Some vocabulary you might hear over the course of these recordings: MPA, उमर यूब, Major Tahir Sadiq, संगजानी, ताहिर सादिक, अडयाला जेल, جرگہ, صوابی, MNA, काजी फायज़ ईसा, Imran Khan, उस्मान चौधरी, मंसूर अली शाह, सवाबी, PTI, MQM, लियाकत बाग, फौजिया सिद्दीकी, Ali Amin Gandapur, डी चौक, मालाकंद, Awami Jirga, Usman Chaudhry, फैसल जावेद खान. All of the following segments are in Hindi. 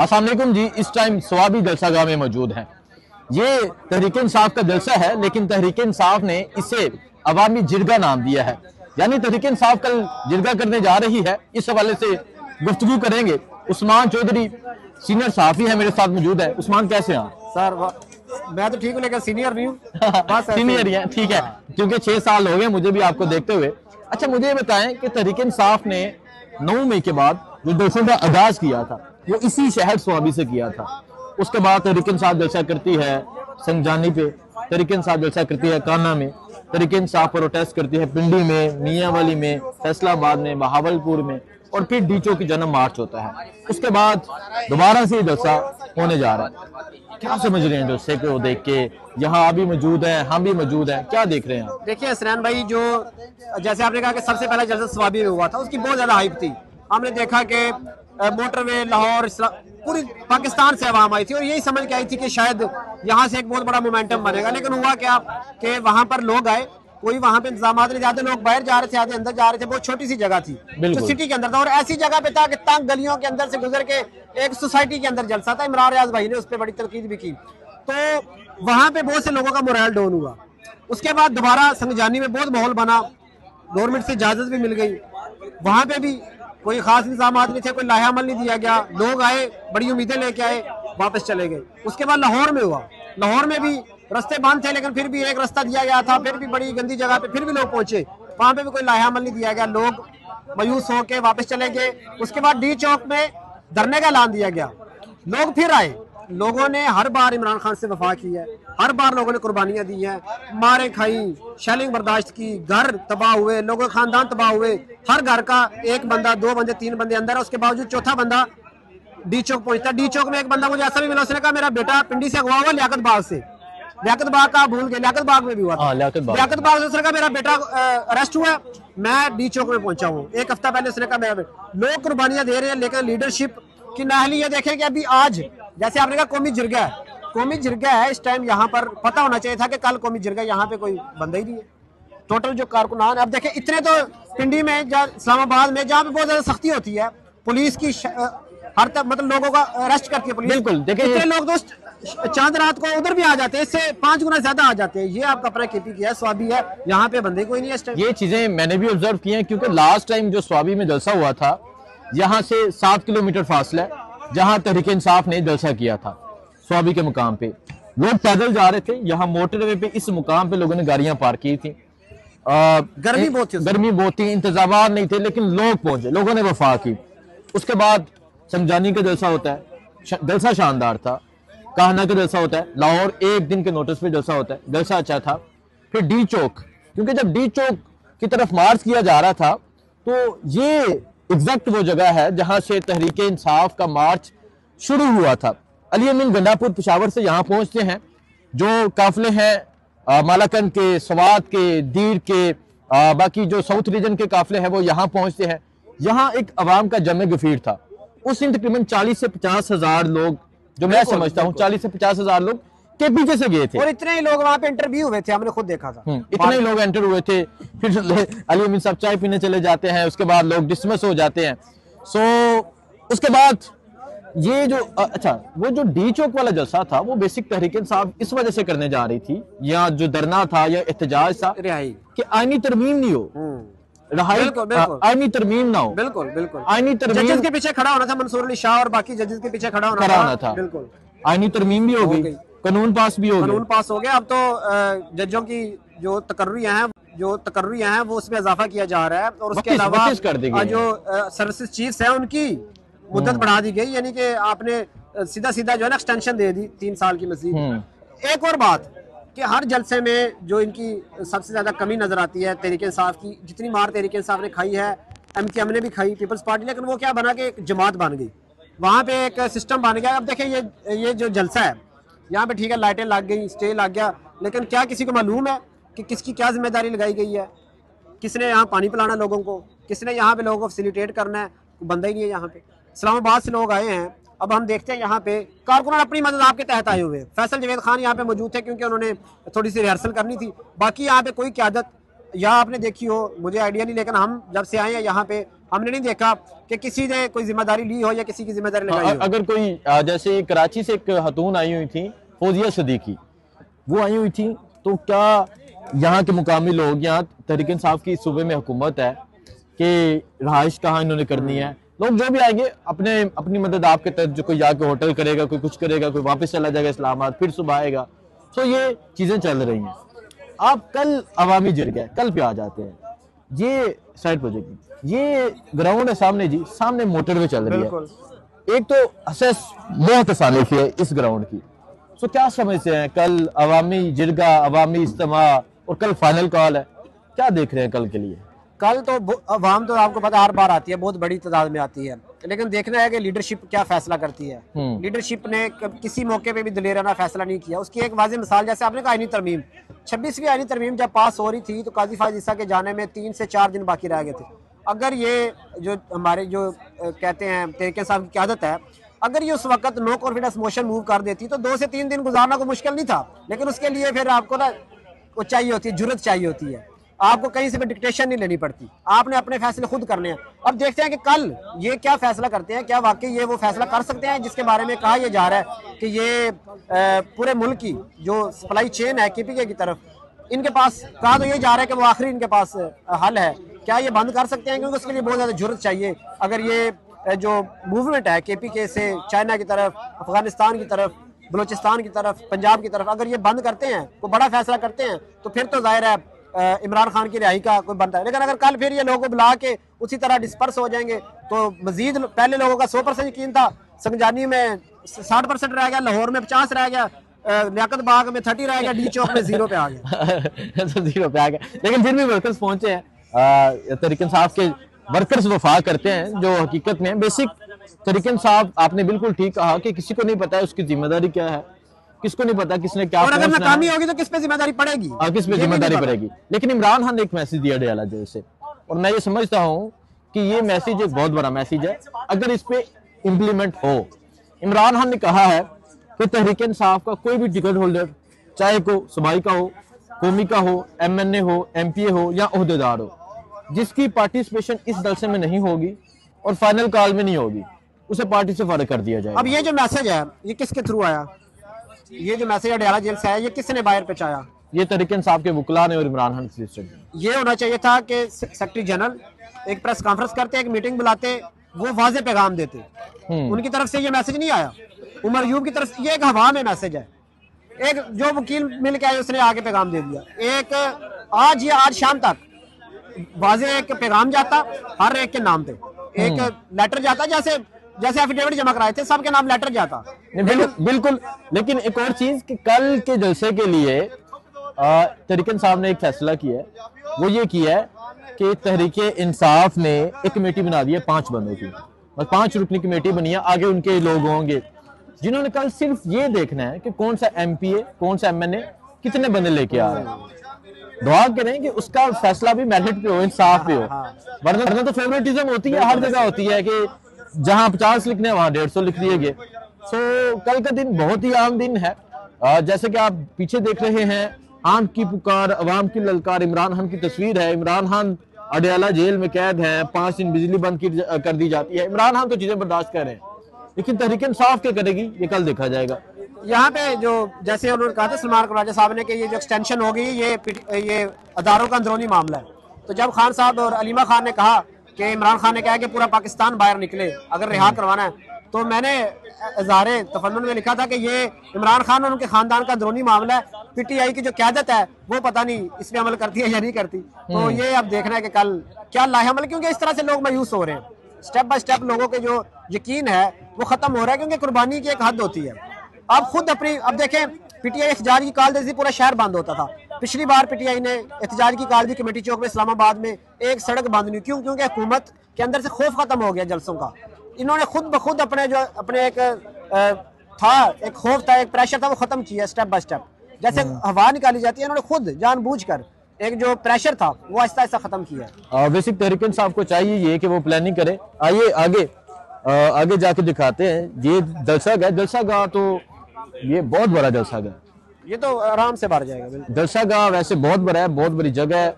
अस्सलाम वालेकुम जी। इस टाइम सवाबी जलसागाह में मौजूद हैं। ये तहरीक इंसाफ का जलसा है, लेकिन तहरीक इंसाफ ने इसे अवामी जिरगा नाम दिया है, यानी तहरीक इंसाफ कल जिरगा करने जा रही है। इस हवाले से गुफ्तगू करेंगे। उस्मान चौधरी सीनियर सहाफी है, मेरे साथ मौजूद है। उस्मान कैसे हैं सर? मैं तो ठीक हूँ, लेकिन सीनियर नहीं हूँ। सीनियर ही है, ठीक है, क्योंकि 6 साल हो गए मुझे भी आपको देखते हुए। अच्छा, मुझे ये बताएं कि तहरीक इंसाफ ने 9 मई के बाद जो जलसों का आगाज किया था वो इसी शहर सवाबी से किया था। उसके बाद तहरीक इंसाफ जलसा करती है संजानी पे, तहरीक इंसाफ जलसा करती है काना में, तहरीक इंसाफ प्रोटेस्ट करती है पिंडी में, मियांवाली में, फैसलाबाद में, बहावलपुर में, और फिर डीचो की जन्म मार्च होता है। उसके बाद दोबारा से जलसा होने जा रहा है। क्या समझ रहे हैं जलसे को देख के? यहाँ आप भी मौजूद हैं, हम भी मौजूद हैं, क्या देख रहे हैं आप? देखिए असरान भाई, जो जैसे आपने कहा कि सबसे पहला जलसा सवाबी में हुआ था, उसकी बहुत ज्यादा हाइप थी। हमने देखा कि मोटरवे, लाहौर, पूरी पाकिस्तान से आवाम आई थी और यही समझ के आई थी कि शायद यहाँ से एक बहुत बड़ा मोमेंटम बनेगा। लेकिन हुआ क्या कि वहाँ पर लोग आए, कोई वहाँ पे इंतजाम नहीं जाते, लोग बाहर जा रहे थे, आधे अंदर जा रहे थे। बहुत छोटी सी जगह थी जो सिटी के अंदर था, और ऐसी जगह पे था कि तंग गलियों के अंदर से गुजर के एक सोसाइटी के अंदर जलसा था। इमरान रियाज भाई ने उस पर बड़ी तनकीद भी की, तो वहाँ पे बहुत से लोगों का मोरल डाउन हुआ। उसके बाद दोबारा संगजानी में बहुत माहौल बना, गवर्नमेंट से इजाजत भी मिल गई, वहाँ पे भी कोई खास इंतजाम नहीं थे, कोई लाया अमल नहीं दिया गया। लोग आए, बड़ी उम्मीदें लेके आए, वापस चले गए। उसके बाद लाहौर में हुआ, लाहौर में भी रास्ते बंद थे, लेकिन फिर भी एक रास्ता दिया गया था, फिर भी बड़ी गंदी जगह पे फिर भी लोग पहुंचे, वहां पे भी कोई लाया अमल नहीं दिया गया, लोग मायूस होके वापस चले गए। उसके बाद डी चौक में धरने का ऐलान दिया गया, लोग फिर आए। लोगों ने हर बार इमरान खान से वफा की है, हर बार लोगों ने कुर्बानियां दी हैं, मारे खाई, शेलिंग बर्दाश्त की, घर तबाह हुए, लोगों के खानदान तबाह हुए। हर घर का एक बंदा, 2 बंदे 3 बंदे अंदर है, उसके बावजूद चौथा बंदा डी चौक पहुंचता। डी चौक में एक बंदा मुझे ऐसा भी मिला, उसने कहा मेरा बेटा पिंडी से अगवा हुआ लियाकत बाग से, लियाकत बाग का भूल गए, लियाकत बाग में भी हुआ था, लियाकत बाग से उसने कहा मेरा बेटा अरेस्ट हुआ, मैं डी चौक में पहुंचा हूँ 1 हफ्ता पहले, उसने कहा मेरा बेटा। लोग कुर्बानियां दे रहे हैं, लेकिन लीडरशिप की नाहली। ये देखें कि अभी आज जैसे आपने कहा कौमी जिरगा है, कौमी जिरगा है इस टाइम, यहाँ पर पता होना चाहिए था कि कल कौमी जिरगा, यहाँ पे कोई बंदा ही नहीं है। टोटल जो कारकुनान है, अब देखें इतने तो पिंडी में, इस्लामाबाद में, जहाँ पे बहुत ज्यादा सख्ती होती है पुलिस की, हर तरफ मतलब लोगों का अरेस्ट करती है पुलिस। बिल्कुल, देखिए इतने लोग तो चांद रात को उधर भी आ जाते हैं, इससे 5 गुना ज्यादा आ जाते हैं। ये आपका अपना केपी किया है, सवाबी है, यहाँ पे बंदे कोई नहीं है। ये चीजें मैंने भी ऑब्जर्व की है, क्योंकि लास्ट टाइम जो सवाबी में जलसा हुआ था, यहाँ से 7 किलोमीटर फासला है जहाँ तहरीक इंसाफ ने जलसा किया था। सवाबी के मुकाम पे लोग पैदल जा रहे थे, यहाँ मोटरवे पे इस मुकाम पे लोगों ने गाड़ियां पार्क की थी। गर्मी बहुत थी, इंतजाम नहीं थे, लेकिन लोग पहुंचे, लोगों ने वफा की। उसके बाद समझानी का जलसा होता है, जलसा शानदार था। काहना का जलसा होता है, लाहौर 1 दिन के नोटिस पे जलसा होता है, जलसा अच्छा था। फिर डी चौक, क्योंकि जब डी चौक की तरफ मार्च किया जा रहा था तो ये एग्जैक्ट वो जगह है जहाँ से तहरीक इंसाफ का मार्च शुरू हुआ था। अली अमीन गंडापुर पेशावर से यहाँ पहुँचते हैं, जो काफिले हैं मालाकंद के, सवात के, दीर के, बाकी जो साउथ रीजन के काफिले हैं वो यहाँ पहुँचते हैं। यहाँ एक आवाम का जमे गफीर था, उस दिन तकरीबन 40 से 50 हज़ार लोग, जो मैं समझता हूँ 40 से 50 हज़ार लोग के पीछे से गए थे, और इतने ही लोग वहाँ पे इंटरव्यू हुए थे, हमने खुद देखा था, इतने ही लोग एंटर हुए थे। फिर अली अमीन साहब चाय पीने चले जाते हैं, उसके बाद लोग डिसमिस हो जाते हैं। उसके बाद ये जो वो जो डी चौक वाला जलसा था वो बेसिक तहरीक इंसाफ इस वजह से करने जा रही थी, या जो धरना था या एहतजाज था, कि आईनी तरमीम नहीं हो, आईनी तरमीम ना हो। बिल्कुल बिल्कुल, आईनी तरमीम, जजेस के पीछे खड़ा होना था, मंसूर अली शाह और बाकी जजेस के पीछे खड़ा होना था। बिल्कुल, आईनी तरमीम भी हो गई, कानून पास भी हो गया, कानून पास हो गया। अब तो जजों की जो तकर्रियां हैं, वो उसमें इजाफा किया जा रहा है, और उसके अलावा जो सर्विसेज चीफ्स हैं उनकी मुद्दत बढ़ा दी गई, यानी कि आपने सीधा सीधा जो है ना एक्सटेंशन दे दी 3 साल की मजीद। एक और बात कि हर जलसे में जो इनकी सबसे ज्यादा कमी नजर आती है तहरीक इंसाफ की, जितनी मार तहरीक इंसाफ ने खाई है, MQM ने भी खाई, पीपल्स पार्टी, लेकिन वो क्या बना कि एक जमात बन गई, वहाँ पे एक सिस्टम बन गया। अब देखें ये जो जलसा है, यहाँ पे ठीक है लाइटें लग गई, स्टे लग गया, लेकिन क्या किसी को मालूम है कि किसकी क्या जिम्मेदारी लगाई गई है? किसने यहाँ पानी पिलाना लोगों को, किसने यहाँ पे लोगों को फैसिलिटेट करना है? बंदा ही नहीं है यहाँ पे। इस्लामाबाद से लोग आए हैं, अब हम देखते हैं यहाँ पे कारकुनान अपनी मदद आपके तहत आए हुए हैं। फैसल जावेद खान यहाँ पे मौजूद थे, क्योंकि उन्होंने थोड़ी सी रिहर्सल करनी थी। बाकी यहाँ पे कोई क्यादत, या आपने देखी हो, मुझे आइडिया नहीं, लेकिन हम जब से आए हैं यहाँ पे हमने नहीं देखा कि किसी ने कोई जिम्मेदारी ली हो या किसी की जिम्मेदारी लगाई हो। अगर कोई जैसे कराची से एक खातून आई हुई थी फौजिया सिद्दीकी, वो आई हुई थी तो क्या यहाँ के मुकामी लोग, यहाँ तहरीक-ए- इंसाफ की सूबे में हुकूमत है कि रहाइश कहाँ इन्होंने करनी है, लोग जो भी आएंगे अपने अपनी मदद आपके तहत, जो कोई जाके होटल करेगा, कोई कुछ करेगा, कोई वापस चला जाएगा इस्लामाबाद, फिर सुबह आएगा। तो ये चीज़ें चल रही हैं। आप कल अवामी जिरगा कल पे आ जाते हैं, ये साइड प्रोजेक्ट, ये ग्राउंड है सामने जी, सामने मोटरवे चल रही है। एक तो असेस बहुत आसानी से है इस ग्राउंड की, तो क्या समझते हैं कल अवामी जिरगा, अवामी इज्तिमा और कल फाइनल कॉल है, क्या देख रहे हैं कल के लिए? कल तो अवाम तो आपको पता हर बार आती है, बहुत बड़ी तादाद में आती है, लेकिन देखना है कि लीडरशिप क्या फैसला करती है। लीडरशिप ने किसी मौके पे भी दिलेराना फैसला नहीं किया। उसकी एक वाज़ेह मिसाल जैसे आपने कहा आईनी तरमीम, 26वीं आईनी तरमीम जब पास हो रही थी तो काजी फायज़ ईसा के जाने में 3 से 4 दिन बाकी रह गए थे। अगर ये जो हमारे जो कहते हैं तहरीक-ए- इंसाफ की क़यादत है, अगर ये उस वक्त नो कॉन्फिडेंस मोशन मूव कर देती तो 2 से 3 दिन गुजारना को मुश्किल नहीं था, लेकिन उसके लिए फिर आपको ना वो चाहिए होती है, जुर्रत चाहिए होती है, आपको कहीं से भी डिक्टेशन नहीं लेनी पड़ती, आपने अपने फैसले खुद करने हैं। अब देखते हैं कि कल ये क्या फैसला करते हैं, क्या वाकई ये वो फैसला कर सकते हैं जिसके बारे में कहा यह जा रहा है कि ये पूरे मुल्क की जो सप्लाई चेन है केपीके की तरफ, इनके पास कहा तो ये जा रहा है कि वो आखिरी इनके पास हल है। क्या ये बंद कर सकते हैं? क्योंकि उसके लिए बहुत ज़्यादा जुर्रत चाहिए। अगर ये जो मूवमेंट है केपीके से चाइना की तरफ, अफगानिस्तान की तरफ, बलूचिस्तान की तरफ, पंजाब की तरफ, अगर ये बंद करते हैं, कोई बड़ा फैसला करते हैं, तो फिर तो जाहिर है इमरान खान की रिहाई का कोई बनता है। लेकिन अगर कल फिर ये लोगों को बुला के उसी तरह डिस्पर्स हो जाएंगे तो मजीद, पहले लोगों का 100% यकीन था, संगजानी में 60% रह गया, लाहौर में 50 रह गया, लियाकत बाग में 30 रह गया, डी चौक में 0 पे आ गया जीरो पे आ गया। लेकिन फिर भी वर्कर्स पहुंचे हैं, तहरीक इंसाफ के वर्कर्स वफा करते हैं जो हकीकत में बेसिक तहरीक इंसाफ। आपने बिल्कुल ठीक कहा कि किसी को नहीं पता है उसकी जिम्मेदारी क्या है, किसको नहीं पता किसने क्या, और अगर नाकामी होगी तो किस पे जिम्मेदारी पड़ेगी, किस पे जिम्मेदारी पड़ेगी। लेकिन इमरान खान ने एक मैसेज दिया डाला जो से, और मैं ये समझता हूँ कि ये मैसेज एक बहुत बड़ा मैसेज है अगर इस पे इम्प्लीमेंट हो। इमरान खान ने कहा है कि तहरीक इंसाफ का कोई भी टिकट होल्डर, चाहे को सूबाई का हो, कौमी का हो, MNA हो, MPA हो या अहदेदार हो, जिसकी पार्टिसिपेशन इस जलसे में नहीं होगी और फाइनल कॉल में नहीं होगी, उसे पार्टी से फर्क कर दिया जाए। अब ये जो मैसेज है ये किसके थ्रू आया, ये जो मैसेज अडयाला जेल से आया, ये किसने बाहर पहुंचाया? ये तहरीक इंसाफ के वकीलों ने और इमरान खान से। ये होना चाहिए था कि सेक्रेटरी जनरल एक प्रेस कॉन्फ्रेंस करते, एक मीटिंग बुलाते, वो वाजे पैगाम देते। उनकी तरफ से ये मैसेज नहीं आया। उमर यूब की तरफ से ये एक हवा में मैसेज है, एक जो वकील मिल के आए उसने आगे पैगाम दे दिया, एक आज या आज शाम तक वाजे एक पैगाम जाता हर एक के नाम पे, एक लेटर जाता, जैसे जैसे एफिडेविट जमा कराए थे सबके नाम लेटर जाता। बिल्कुल। लेकिन एक और चीज कि कल के जलसे के लिए तहरीक इंसाफ ने एक फैसला किया है, वो ये किया है कि तहरीक इंसाफ ने एक कमेटी बना दी है 5 बंदों की, बस 5 रुकनी कमेटी बनी है, आगे उनके लोग होंगे जिन्होंने कल सिर्फ ये देखना है कि कौन सा MPA, कौन सा MNA, कितने बंदे लेके आ रहे हैं। दुआ करें कि उसका फैसला भी मेरिट पे हो, इंसाफ पे हो, वरना तो फेवरेटिज्म होती है, हर जगह होती है कि जहाँ 50 लिखने हैं वहाँ 150 लिख दिए गए। तो कल का दिन बहुत ही आम दिन है, जैसे कि आप पीछे देख रहे हैं, आम की पुकार, अवाम की ललकार, इमरान खान की तस्वीर है। इमरान खान अडयाला जेल में कैद हैं, 5 दिन बिजली बंद कर दी जाती है। इमरान खान तो चीजें बर्दाश्त कर रहे हैं, लेकिन तहरीक इंसाफ क्या करेगी ये कल देखा जाएगा। यहाँ पे जो जैसे उन्होंने कहा था सलमान राजा साहब ने कि ये जो एक्सटेंशन हो गई ये अदारों का अंदरूनी मामला है, तो जब खान साहब और अलीमा खान ने कहा कि इमरान खान ने कहा कि पूरा पाकिस्तान बाहर निकले अगर रिहा करवाना है, तो मैंने इज़हारे तफन्नुन में लिखा था कि ये इमरान खान और उनके खानदान का अंदरूनी मामला है, PTI की जो क़यादत है वो पता नहीं इसमें अमल करती है या नहीं करती। तो ये अब देखना है कि कल क्या लाहेअमल, क्योंकि इस तरह से लोग मायूस हो रहे हैं, स्टेप बाय स्टेप लोगों के जो यकीन है वो ख़त्म हो रहा है, क्योंकि कुर्बानी की एक हद होती है। अब खुद अपनी अब देखें, PTI एहतजाज की कॉल देती, पूरा शहर बंद होता था। पिछली बार PTI ने एहतजाज की कॉल दी कमेटी चौक में इस्लामाबाद में, एक सड़क बंद नहीं। क्यों? क्योंकि हुकूमत के अंदर से खौफ खत्म हो गया जलसों का। इन्होंने खुद ब खुद अपने जो अपने एक खौफ था, एक प्रेशर था, वो खत्म किया स्टेप बाय स्टेप। जैसे हवा निकाली जाती है, इन्होंने खुद जानबूझकर एक जो प्रेशर था वो आहिस्ता आहिस्ता खत्म किया। बेसिक तहरीक इंसाफ को चाहिए ये कि वो प्लानिंग करे। आइए आगे जाके दिखाते हैं। ये जलसा गया, जलसा गया तो ये बहुत बड़ा जलसा गया, ये तो आराम से बाहर जाएगा। जलसा गया वैसे बहुत बड़ा है, बहुत बड़ी जगह है,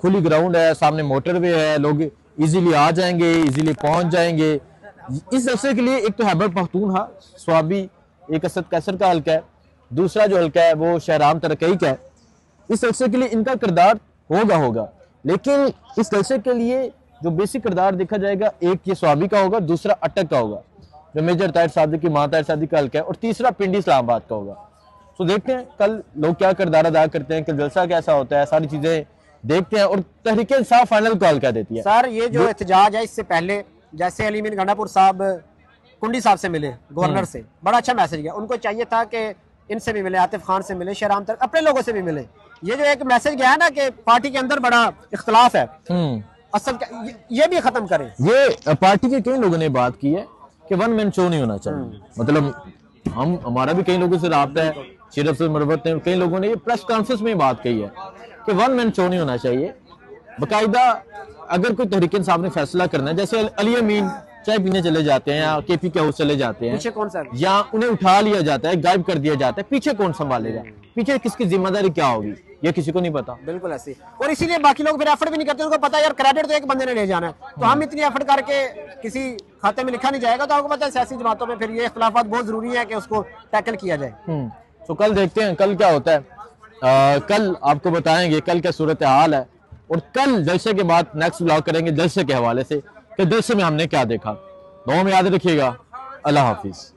खुली ग्राउंड है, सामने मोटरवे है, लोग इजीली आ जाएंगे, इजीली पहुंच जाएंगे। इस अरसे के लिए एक तो हैबर पख्तूनख्वा स्वाबी एक असद कैसर का हल्का है, दूसरा जो हल्का है वो शहराम तरक्की का है। इस अरसे के लिए इनका किरदार होगा लेकिन इस अरसे के लिए जो बेसिक किरदार देखा जाएगा एक ये स्वाबी का होगा, दूसरा अटक का होगा जो मेजर ताहिर सादिक की मां ताहिर सादिक का हल्का है, और तीसरा पिंडी इस्लामाबाद का होगा। तो देखते हैं कल लोग क्या किरदार अदा करते हैं, कल जलसा कैसा होता है, सारी चीज़ें देखते हैं और तहरीक इंसाफ फाइनल कॉल कर देती है। सर ये जो एहतजाज है इससे पहले जैसे अली अमीन गंडापुर साहब कुंडी साहब से मिले, गवर्नर से बड़ा अच्छा मैसेज गया, उनको चाहिए था कि इनसे भी मिले, आतिफ खान से मिले, शहराम तक अपने लोगों से भी मिले। ये जो एक मैसेज गया है ना कि पार्टी के अंदर बड़ा इख्तलाफ है असल, ये भी खत्म करें। ये पार्टी के कई लोगों ने बात की है कि वन मैन शो नहीं होना चाहिए, मतलब हम हमारा भी कई लोगों से रब्ता है, शीरफ से मरवत ने कई लोगों ने ये प्रेस कॉन्फ्रेंस में बात कही है कि वन मैन शो नहीं होना चाहिए। बाकायदा अगर कोई तहरीक इंसाफ ने फैसला करना है, जैसे अली अमीन चाय पीने चले जाते हैं या केपी के हाउस चले जाते हैं, पीछे कौन सा, या उन्हें उठा लिया जाता है, गायब कर दिया जाता है, पीछे कौन संभालेगा, पीछे किसकी जिम्मेदारी क्या होगी ये किसी को नहीं पता। बिल्कुल ऐसे, और इसीलिए बाकी लोग फिर एफर्ट भी नहीं करते, उनको पता है यार क्रेडिट तो एक बंदे ने ले जाना है, तो हम इतनी एफर्ट करके किसी खाते में लिखा नहीं जाएगा। तो आपको पता है सियासी जमातों में फिर ये इख्तिलाफात बहुत जरूरी है कि उसको टैकल किया जाए। तो कल देखते हैं कल क्या होता है, कल आपको बताएंगे कल क्या सूरत हाल है, और कल जलसे के बाद नेक्स्ट ब्लॉग करेंगे जलसे के हवाले से कि जलसे में हमने क्या देखा। दुआ में याद रखिएगा, अल्लाह हाफिज।